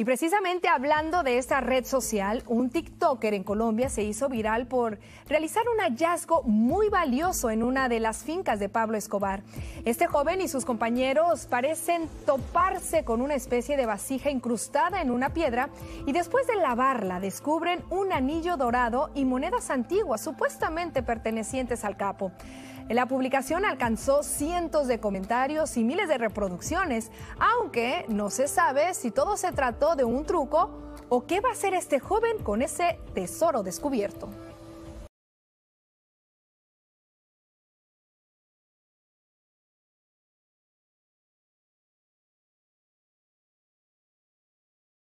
Y precisamente hablando de esta red social, un TikToker en Colombia se hizo viral por realizar un hallazgo muy valioso en una de las fincas de Pablo Escobar. Este joven y sus compañeros parecen toparse con una especie de vasija incrustada en una piedra y después de lavarla descubren un anillo dorado y monedas antiguas supuestamente pertenecientes al capo. La publicación alcanzó cientos de comentarios y miles de reproducciones, aunque no se sabe si todo se trató de un truco o qué va a hacer este joven con ese tesoro descubierto.